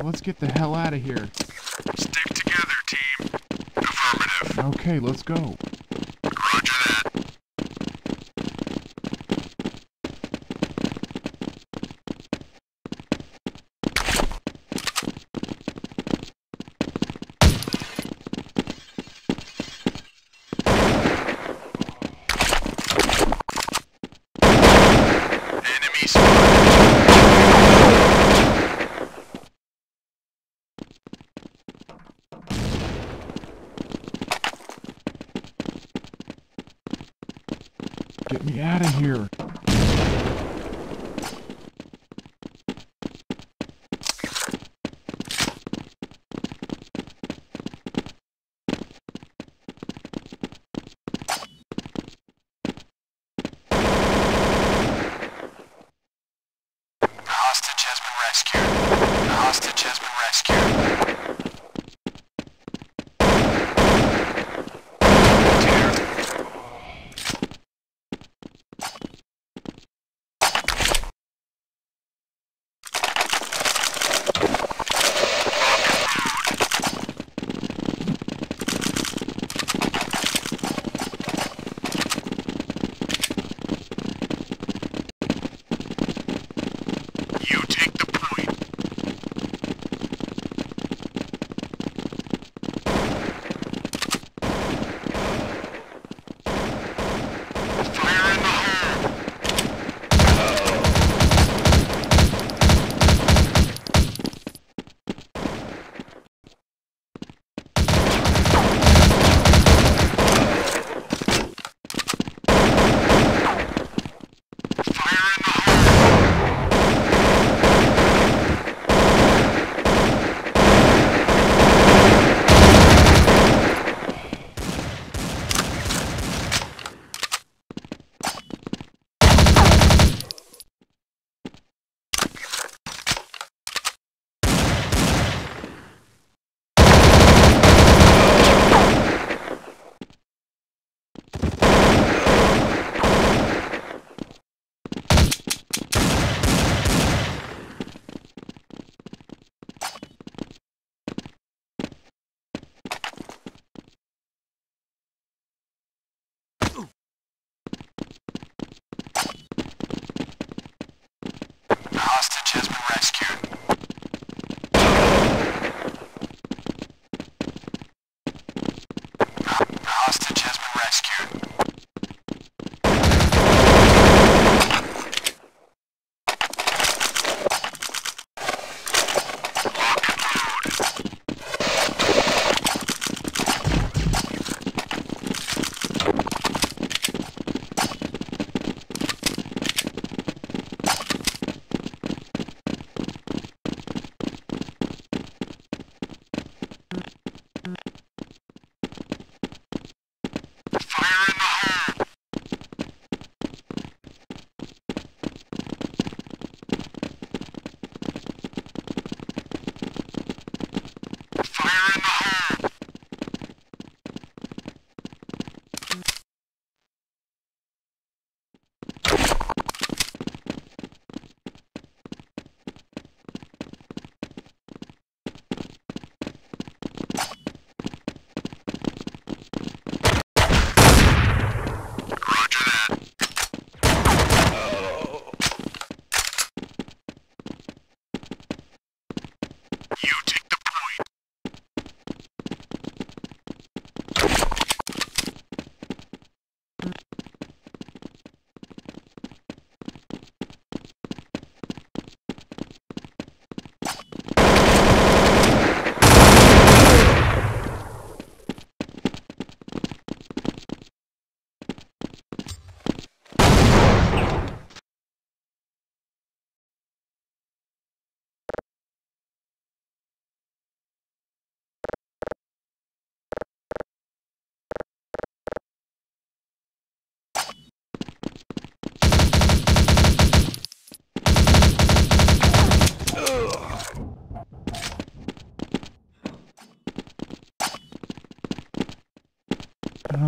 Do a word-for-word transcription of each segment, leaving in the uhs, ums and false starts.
God, let's get the hell out of here. Stick together, team. Affirmative. Okay, let's go. Roger that. Get me out of here.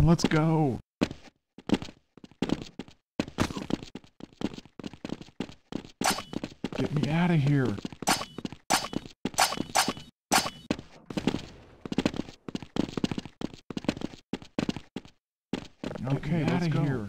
Let's go. Get me out of here. Okay, let's go. Here.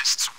exists.